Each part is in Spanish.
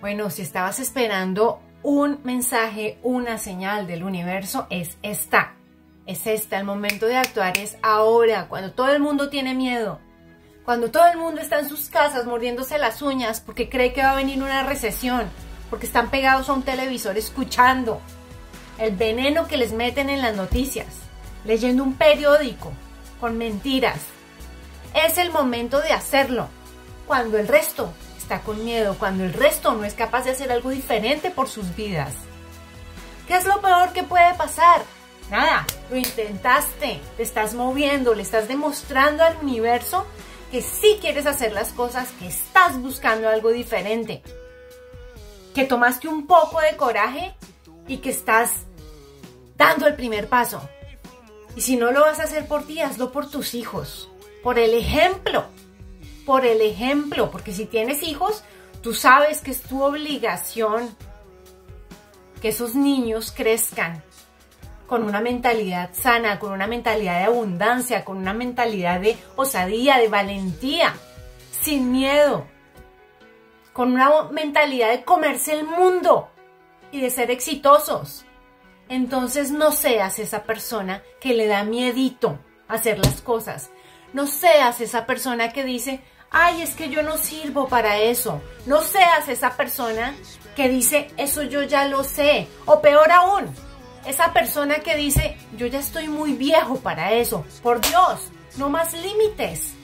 Bueno, si estabas esperando un mensaje, una señal del universo, es esta. Es esta, el momento de actuar es ahora, cuando todo el mundo tiene miedo. Cuando todo el mundo está en sus casas mordiéndose las uñas porque cree que va a venir una recesión, porque están pegados a un televisor escuchando el veneno que les meten en las noticias, leyendo un periódico con mentiras. Es el momento de hacerlo, cuando el resto está con miedo, cuando el resto no es capaz de hacer algo diferente por sus vidas. ¿Qué es lo peor que puede pasar? Nada, lo intentaste, te estás moviendo, le estás demostrando al universo que sí quieres hacer las cosas, que estás buscando algo diferente, que tomaste un poco de coraje y que estás dando el primer paso. Y si no lo vas a hacer por ti, hazlo por tus hijos, por el ejemplo, porque si tienes hijos, tú sabes que es tu obligación que esos niños crezcan con una mentalidad sana, con una mentalidad de abundancia, con una mentalidad de osadía, de valentía, sin miedo, con una mentalidad de comerse el mundo y de ser exitosos. Entonces no seas esa persona que le da miedito hacer las cosas. No seas esa persona que dice, ay, es que yo no sirvo para eso. No seas esa persona que dice, eso yo ya lo sé. O peor aún, esa persona que dice, yo ya estoy muy viejo para eso. Por Dios, no más límites.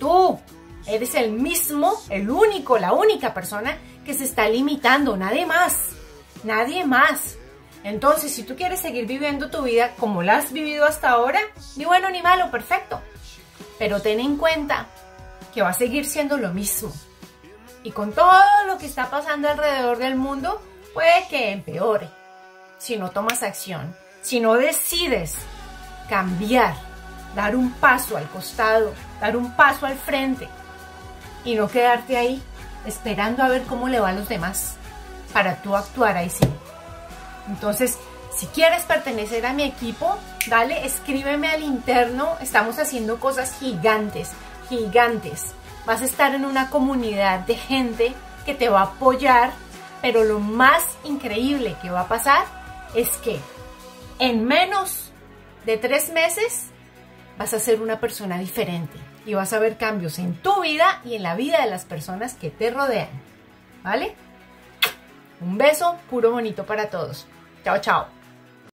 Tú eres el mismo, el único, la única persona que se está limitando. Nadie más. Nadie más. Entonces, si tú quieres seguir viviendo tu vida como la has vivido hasta ahora, ni bueno ni malo, perfecto. Pero ten en cuenta que va a seguir siendo lo mismo. Y con todo lo que está pasando alrededor del mundo, puede que empeore. Si no tomas acción, si no decides cambiar, dar un paso al costado, dar un paso al frente y no quedarte ahí esperando a ver cómo le va a los demás para tú actuar ahí sí. Entonces, si quieres pertenecer a mi equipo, dale, escríbeme al interno. Estamos haciendo cosas gigantes, gigantes. Vas a estar en una comunidad de gente que te va a apoyar, pero lo más increíble que va a pasar es que en menos de 3 meses vas a ser una persona diferente y vas a ver cambios en tu vida y en la vida de las personas que te rodean, ¿vale? Un beso puro bonito para todos. Chao, chao.